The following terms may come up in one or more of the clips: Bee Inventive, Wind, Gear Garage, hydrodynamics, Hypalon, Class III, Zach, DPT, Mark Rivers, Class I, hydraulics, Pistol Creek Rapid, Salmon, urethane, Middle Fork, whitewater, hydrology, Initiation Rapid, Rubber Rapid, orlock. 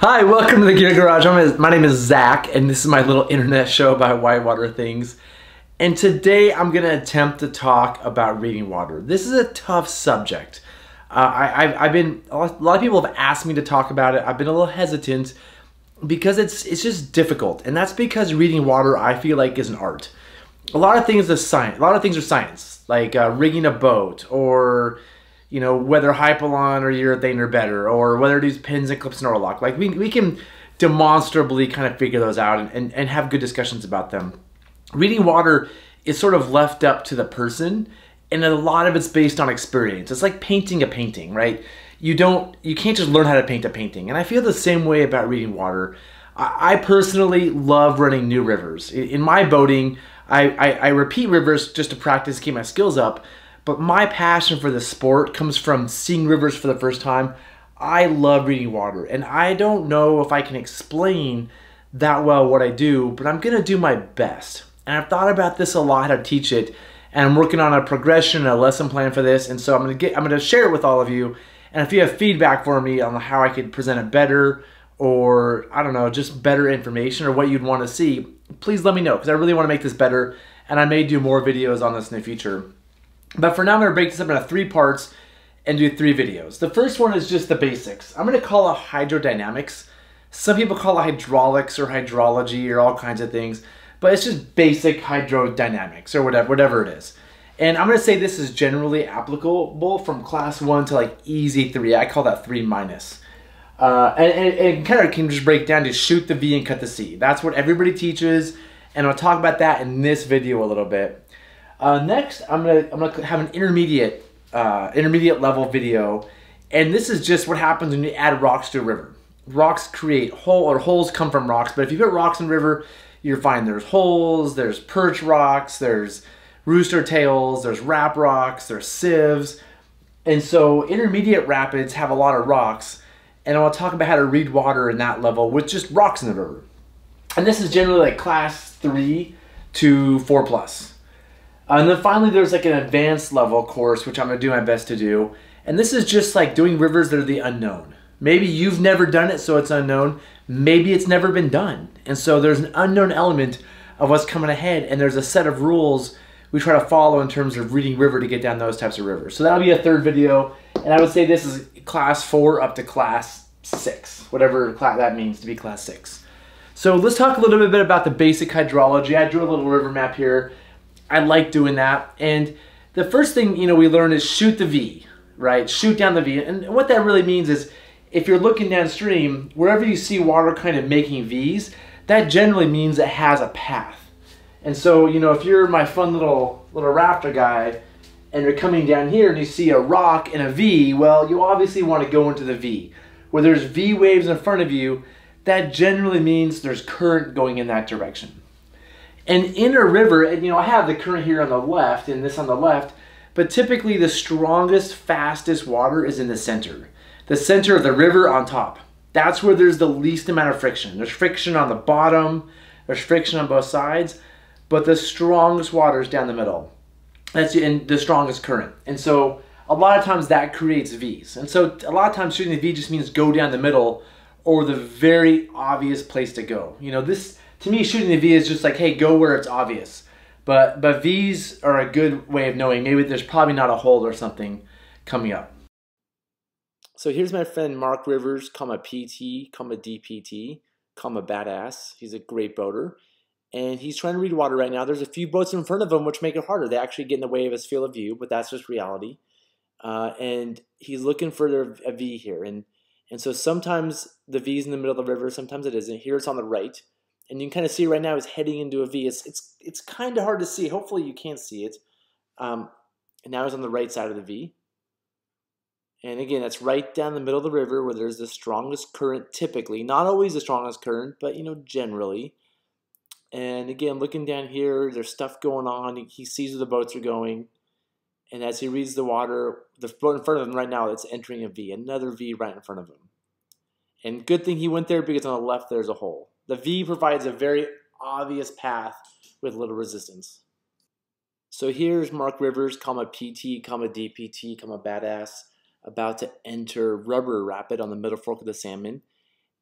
Hi, welcome to the Gear Garage. My name is Zach, and this is my little internet show about whitewater things. And today I'm going to attempt to talk about reading water. This is a tough subject. A lot of people have asked me to talk about it. I've been a little hesitant because it's just difficult, and that's because reading water I feel like is an art. A lot of things are science. Like rigging a boat, or you know, whether Hypalon or urethane are better, or whether to use pins and clips and orlock. Like we can demonstrably kind of figure those out and have good discussions about them. Reading water is sort of left up to the person, and a lot of it's based on experience. It's like painting a painting, right? You can't just learn how to paint a painting. And I feel the same way about reading water. I personally love running new rivers. In my boating, I repeat rivers just to practice, keep my skills up. But my passion for the sport comes from seeing rivers for the first time. I love reading water, and I don't know if I can explain that well what I do, but I'm gonna do my best. And I've thought about this a lot, how to teach it, and I'm working on a progression, a lesson plan for this, and so I'm gonna share it with all of you. And if you have feedback for me on how I could present it better, or I don't know, just better information or what you'd want to see, please let me know, because I really want to make this better, and I may do more videos on this in the future. But for now, I'm going to break this up into three parts and do three videos. The first one is just the basics. I'm going to call it hydrodynamics. Some people call it hydraulics or hydrology or all kinds of things, but it's just basic hydrodynamics or whatever it is. And I'm going to say this is generally applicable from class 1 to like easy 3. I call that 3-. And kind of can just break down to shoot the V and cut the C. That's what everybody teaches, and I'll talk about that in this video a little bit. Next, I'm gonna have an intermediate level video, and this is just what happens when you add rocks to a river. Rocks create holes come from rocks, but if you put rocks in a river, you'll find there's holes, there's perch rocks, there's rooster tails, there's wrap rocks, there's sieves, and so intermediate rapids have a lot of rocks, and I'll talk about how to read water in that level with just rocks in the river. And this is generally like class 3 to 4+. And then finally, there's like an advanced level course, which I'm going to do my best to do. And this is just like doing rivers that are the unknown. Maybe you've never done it, so it's unknown. Maybe it's never been done. And so there's an unknown element of what's coming ahead. And there's a set of rules we try to follow in terms of reading river to get down those types of rivers. So that'll be a third video. And I would say this is class 4 up to class 6, whatever that means to be class 6. So let's talk a little bit about the basic hydrology. I drew a little river map here. I like doing that, and the first thing we learn is shoot the V, right? Shoot down the V, and what that really means is if you're looking downstream, wherever you see water kind of making V's, that generally means it has a path. And so if you're my fun little rafter guy, and you're coming down here and you see a rock and a V, well, you obviously want to go into the V. Where there's V waves in front of you, that generally means there's current going in that direction. And in a river, and I have the current here on the left and this on the left, but typically the strongest, fastest water is in the center. The center of the river on top. That's where there's the least amount of friction. There's friction on the bottom, there's friction on both sides, but the strongest water is down the middle. That's in the strongest current. And so a lot of times that creates Vs. And so a lot of times shooting the V just means go down the middle or the very obvious place to go. To me, shooting the V is just like, hey, go where it's obvious. But V's are a good way of knowing. Maybe there's probably not a hole or something coming up. So here's my friend Mark Rivers, PT, DPT, badass. He's a great boater. And he's trying to read water right now. There's a few boats in front of him which make it harder. They actually get in the way of his field of view, but that's just reality. And he's looking for a V here. And so sometimes the V's in the middle of the river, sometimes it isn't. Here it's on the right. And you can kind of see right now he's heading into a V. It's kind of hard to see. Hopefully you can see it. And now he's on the right side of the V. And again, that's right down the middle of the river where there's the strongest current typically. Not always the strongest current, but generally. And again, looking down here, there's stuff going on. He sees where the boats are going. And as he reads the water, the boat in front of him right now, it's entering a V. Another V right in front of him. And good thing he went there because on the left there's a hole. The V provides a very obvious path with little resistance. So here's Mark Rivers, PT, DPT, badass, about to enter Rubber Rapid on the Middle Fork of the Salmon.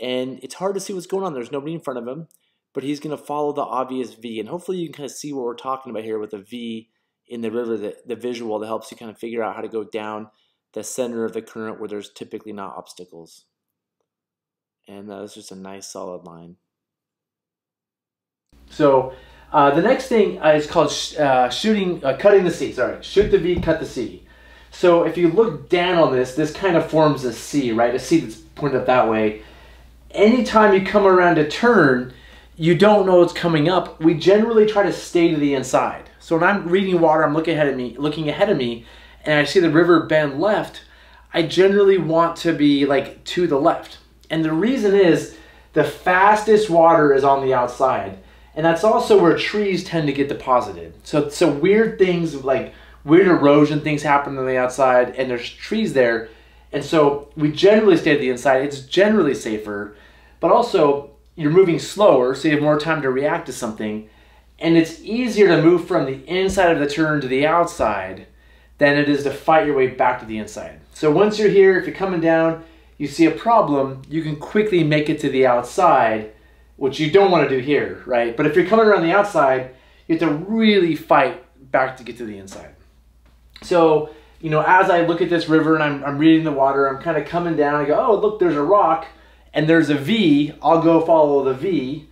and it's hard to see what's going on. There's nobody in front of him, but he's going to follow the obvious V, and hopefully you can kind of see what we're talking about here with the V in the river, the visual that helps you kind of figure out how to go down the center of the current where there's typically not obstacles. And that was just a nice solid line. So the next thing is called cutting the C. Sorry, shoot the V, cut the C. So if you look down on this, this kind of forms a C, right? A C that's pointed up that way. Anytime you come around a turn, you don't know what's coming up. We generally try to stay to the inside. So when I'm reading water, I'm looking ahead of me, and I see the river bend left, I generally want to be like to the left. And the reason is the fastest water is on the outside. And that's also where trees tend to get deposited. So weird things like weird erosion things happen on the outside, and there's trees there. And so we generally stay at the inside. It's generally safer, but also you're moving slower, so you have more time to react to something. And it's easier to move from the inside of the turn to the outside than it is to fight your way back to the inside. So once you're here, if you're coming down, you see a problem, you can quickly make it to the outside, which you don't want to do here, right? But if you're coming around the outside, you have to really fight back to get to the inside. So, you know, as I look at this river and I'm reading the water, I'm kind of coming down, I go, oh, look, there's a rock and there's a V, I'll go follow the V.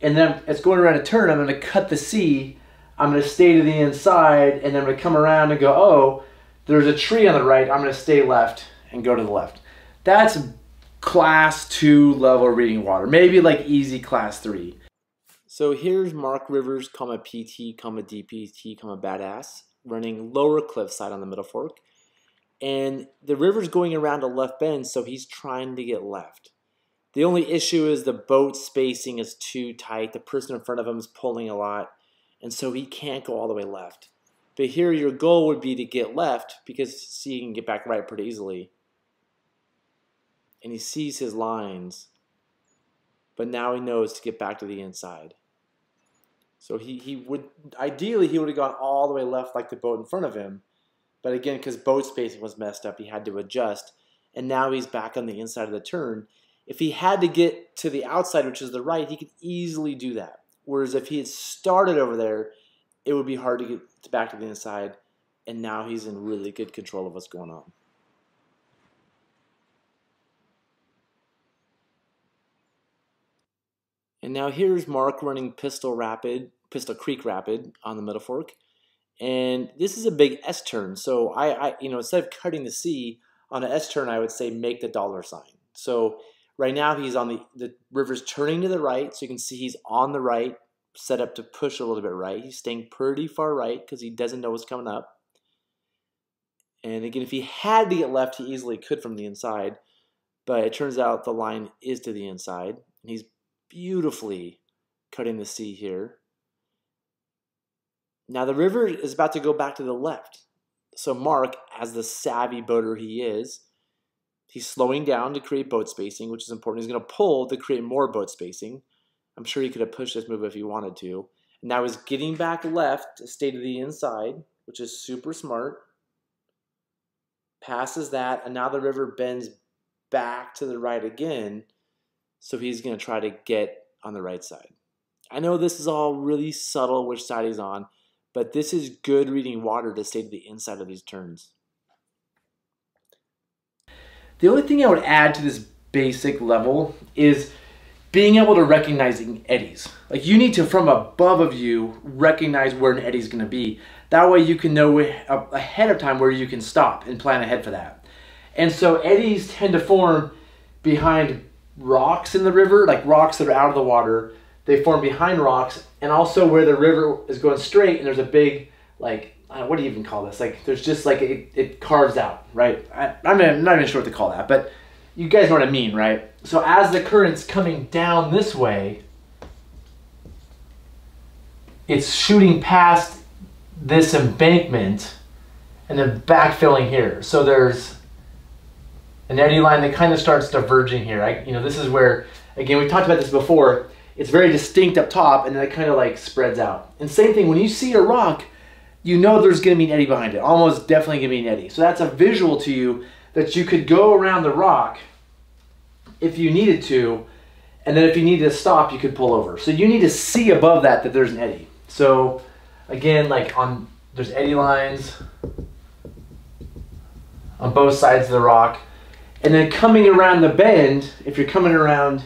And then it's going around a turn, I'm going to cut the C, I'm going to stay to the inside, and then I'm going to come around and go, oh, there's a tree on the right, I'm going to stay left and go to the left. That's class 2 level reading water, maybe like easy class 3. So here's Mark Rivers, PT, DPT, badass, running lower cliffside on the Middle Fork. And the river's going around a left bend, so he's trying to get left. The only issue is the boat spacing is too tight. The person in front of him is pulling a lot, and so he can't go all the way left. But here your goal would be to get left because see, you can get back right pretty easily. And he sees his lines, but now he knows to get back to the inside. So ideally he would have gone all the way left like the boat in front of him, but again, because boat spacing was messed up, he had to adjust, and now he's back on the inside of the turn. If he had to get to the outside, which is the right, he could easily do that. Whereas if he had started over there, it would be hard to get back to the inside, and now he's in really good control of what's going on. And now here's Mark running Pistol Creek Rapid on the Middle Fork. And this is a big S-turn. So I instead of cutting the C on an S-turn, I would say make the dollar sign. So right now he's on the river's turning to the right. So you can see he's on the right, set up to push a little bit right. He's staying pretty far right because he doesn't know what's coming up. And again, if he had to get left, he easily could from the inside. But it turns out the line is to the inside. And he's beautifully cutting the C here. Now the river is about to go back to the left. So Mark, as the savvy boater he is, he's slowing down to create boat spacing, which is important. He's going to pull to create more boat spacing. I'm sure he could have pushed this move if he wanted to. And now he's getting back left to stay to the inside, which is super smart. Passes that, and now the river bends back to the right again. So he's going to try to get on the right side. I know this is all really subtle which side he's on, but this is good reading water to stay to the inside of these turns. The only thing I would add to this basic level is being able to recognize eddies. Like you need to, from above of you, recognize where an eddy is going to be. That way you can know ahead of time where you can stop and plan ahead for that. And so eddies tend to form behind rocks in the river, like rocks that are out of the water, they form behind rocks, and also where the river is going straight and there's a big, like, what do you even call this? Like, there's just like, it carves out, right? I'm not even sure what to call that, but you guys know what I mean, right? So as the current's coming down this way, it's shooting past this embankment and then backfilling here. So there's an eddy line that kind of starts diverging here. This is where, again, we've talked about this before, it's very distinct up top and then it kind of like spreads out. And same thing, when you see a rock, you know there's going to be an eddy behind it. Almost definitely going to be an eddy. So that's a visual to you that you could go around the rock if you needed to, and then if you needed to stop, you could pull over. So you need to see above that that there's an eddy. So again, like on, there's eddy lines on both sides of the rock. And then coming around the bend, if you're coming around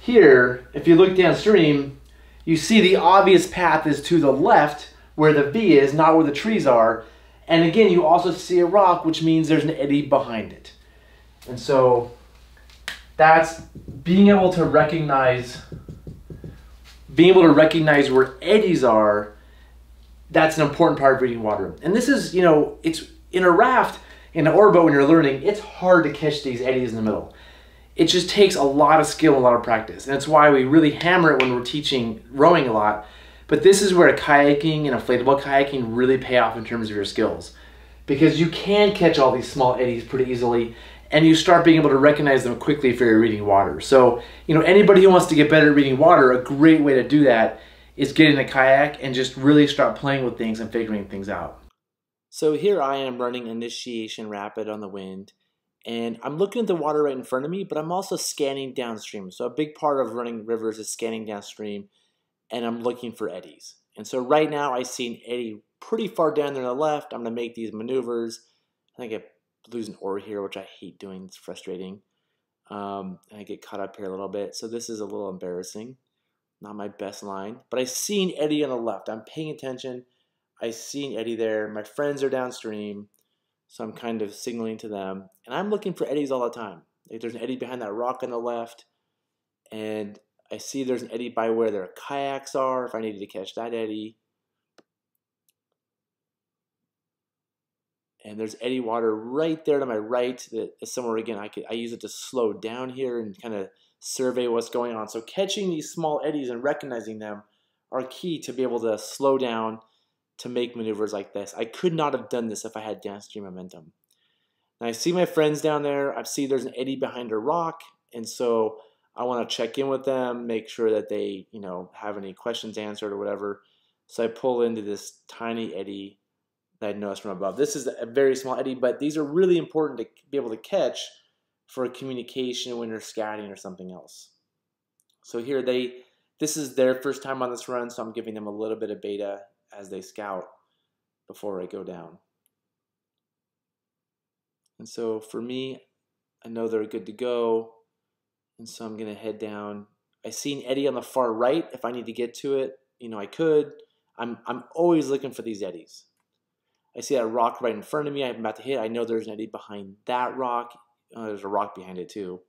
here, if you look downstream, you see the obvious path is to the left where the V is, not where the trees are. And again, you also see a rock, which means there's an eddy behind it. And so that's being able to recognize, where eddies are. That's an important part of reading water. And this is, you know, it's in a raft, in an oarboat when you're learning, it's hard to catch these eddies in the middle. It just takes a lot of skill and a lot of practice. And that's why we really hammer it when we're teaching rowing a lot. But this is where kayaking and inflatable kayaking really pay off in terms of your skills, because you can catch all these small eddies pretty easily, and you start being able to recognize them quickly if you're reading water. So, you know, anybody who wants to get better at reading water, a great way to do that is get in a kayak and just really start playing with things and figuring things out. So here I am running Initiation Rapid on the Wind, and I'm looking at the water right in front of me, but I'm also scanning downstream. So a big part of running rivers is scanning downstream, and I'm looking for eddies. And so right now I see an eddy pretty far down there on the left. I'm gonna make these maneuvers. I think I lose an oar here, which I hate doing, it's frustrating. And I get caught up here a little bit. So this is a little embarrassing, not my best line, but I see an eddy on the left. I'm paying attention. I see an eddy there. My friends are downstream, so I'm kind of signaling to them. And I'm looking for eddies all the time. Like, there's an eddy behind that rock on the left, and I see there's an eddy by where their kayaks are, if I needed to catch that eddy. And there's eddy water right there to my right that is somewhere, again, I use it to slow down here and kind of survey what's going on. So catching these small eddies and recognizing them are key to be able to slow down to make maneuvers like this. I could not have done this if I had downstream momentum. Now I see my friends down there. I see there's an eddy behind a rock, and so I want to check in with them, make sure that they, you know, have any questions answered or whatever. So I pull into this tiny eddy that I noticed from above. This is a very small eddy, but these are really important to be able to catch for communication when you're scouting or something else. So here this is their first time on this run, so I'm giving them a little bit of beta as they scout before I go down. And so for me, I know they're good to go, and so I'm gonna head down. I see an eddy on the far right. If I need to get to it, you know, I could. I'm always looking for these eddies. I see that rock right in front of me I'm about to hit. I know there's an eddy behind that rock. There's a rock behind it too.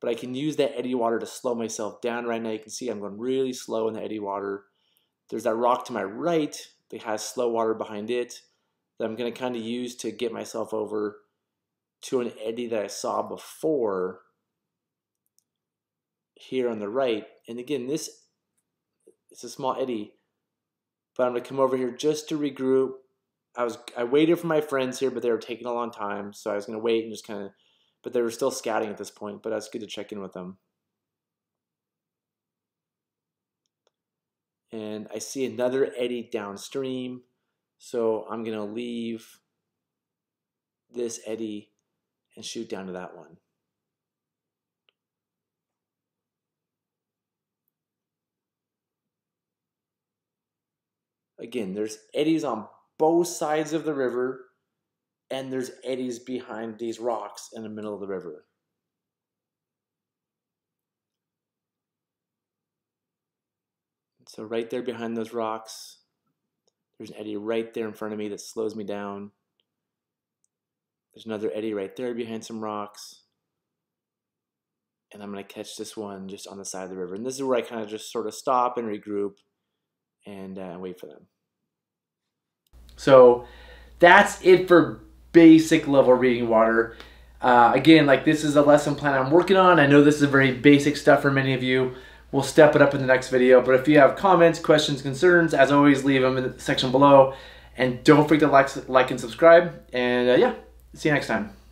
But I can use that eddy water to slow myself down right now. You can see I'm going really slow in the eddy water. There's that rock to my right that has slow water behind it that I'm gonna kind of use to get myself over to an eddy that I saw before here on the right. And again, this is a small eddy, but I'm gonna come over here just to regroup. I waited for my friends here, but they were taking a long time, so I was gonna wait and just kind of, but they were still scouting at this point, but it's good to check in with them. And I see another eddy downstream, so I'm gonna leave this eddy and shoot down to that one. Again, there's eddies on both sides of the river, and there's eddies behind these rocks in the middle of the river. So right there behind those rocks, there's an eddy right there in front of me that slows me down. There's another eddy right there behind some rocks. And I'm gonna catch this one just on the side of the river. And this is where I kind of just sort of stop and regroup and wait for them. So that's it for basic level reading water. Again, like, this is a lesson plan I'm working on. I know this is very basic stuff for many of you. We'll step it up in the next video. But if you have comments, questions, concerns, as always, leave them in the section below. And don't forget to like and subscribe. And yeah, see you next time.